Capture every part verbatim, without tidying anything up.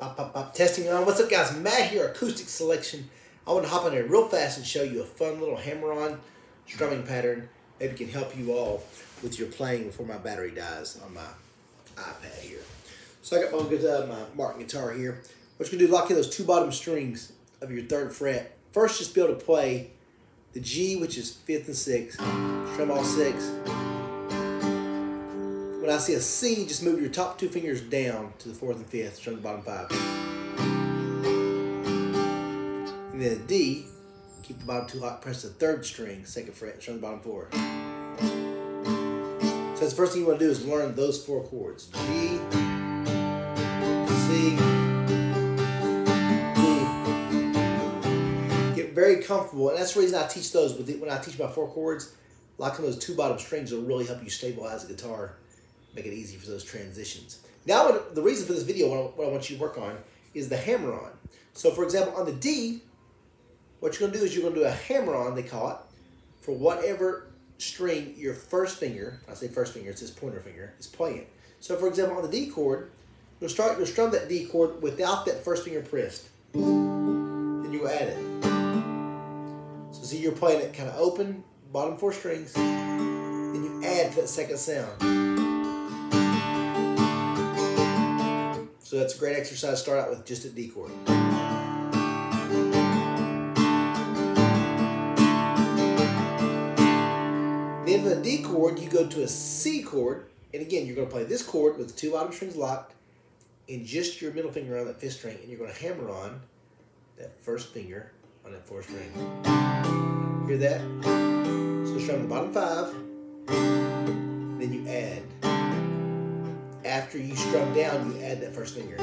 Pop, pop, pop, testing on. What's up, guys? Matt here, Acoustic Selection. I want to hop on there real fast and show you a fun little hammer-on strumming pattern. Maybe it can help you all with your playing before my battery dies on my iPad here. So I got my, guitar, my Martin guitar here. What you're going to do is lock in those two bottom strings of your third fret. First, just be able to play the G, which is fifth and sixth. Strum all six. When I see a C, just move your top two fingers down to the fourth and fifth, strum the bottom five. And then a D, keep the bottom two hot, press the third string, second fret, strum the bottom four. So that's the first thing you want to do is learn those four chords. G, C, D. Get very comfortable, and that's the reason I teach those. When I teach my four chords, locking those two bottom strings will really help you stabilize the guitar. Make it easy for those transitions. Now, what, the reason for this video, what I, what I want you to work on, is the hammer-on. So, for example, on the D, what you're going to do is you're going to do a hammer-on, they call it, for whatever string your first finger, I say first finger, it's this pointer finger, is playing. So, for example, on the D chord, you'll start, you'll strum that D chord without that first finger pressed. Then you'll add it. So, see, you're playing it kind of open, bottom four strings, then you add to that second sound. So that's a great exercise. Start out with just a D chord. Then from the D chord, you go to a C chord. And again, you're going to play this chord with the two bottom strings locked and just your middle finger on that fifth string. And you're going to hammer on that first finger on that fourth string. Hear that? So strum the bottom five. Then you add. After you strum down, you add that first finger.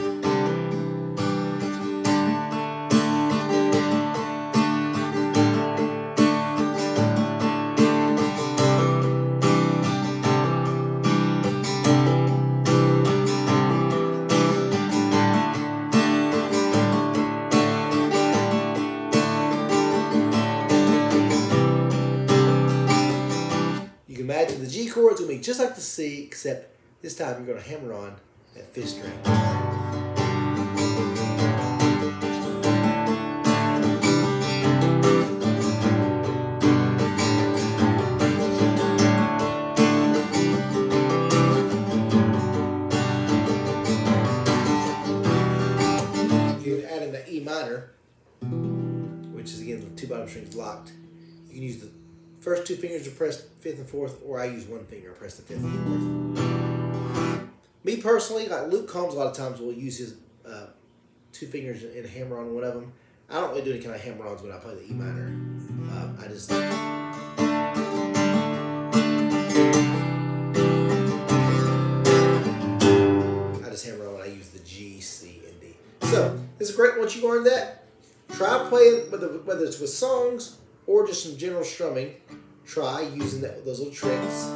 You can imagine the G chord is going to be just like the C, except this time you're going to hammer on that fifth string. You can add in the E minor, which is again the two bottom strings locked. You can use the first two fingers to press fifth and fourth, or I use one finger to press the fifth and fourth. Me personally, like Luke Combs, a lot of times will use his uh, two fingers and hammer on one of them. I don't really do any kind of hammer-ons when I play the E minor. Um, I just... I just hammer on when I use the G, C, and D. So, this is great once you learn that. Try playing, whether, whether it's with songs or just some general strumming, try using that, those little tricks.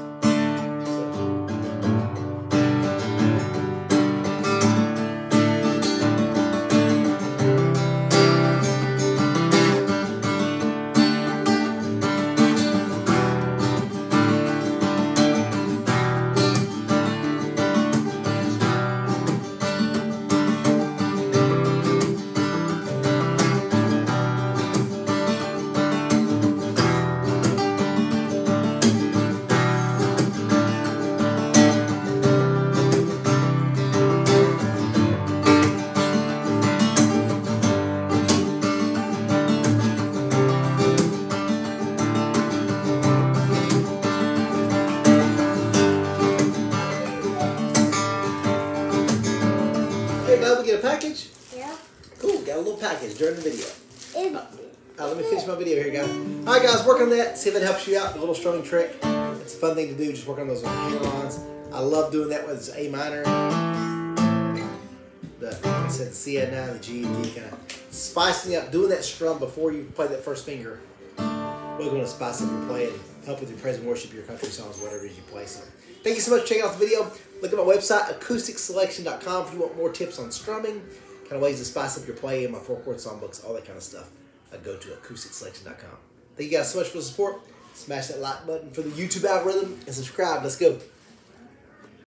We get a package? Yeah. Cool, got a little package during the video. It, uh, uh, let me finish my video here, guys. Alright guys, work on that. See if it helps you out. The little strumming trick. It's a fun thing to do. Just work on those hammer-ons. I love doing that with it's A minor. The, like I said, the C at nine, the G and D, kind of spicing up, doing that strum before you play that first finger. We're going to spice up your play and help with your praise and worship, your country songs, whatever it is you play. So thank you so much for checking out the video. Look at my website, acoustic selection dot com, if you want more tips on strumming, kind of ways to spice up your play, and my four chord songbooks, all that kind of stuff. I go to acoustic selection dot com. Thank you guys so much for the support. Smash that like button for the YouTube algorithm and subscribe. Let's go.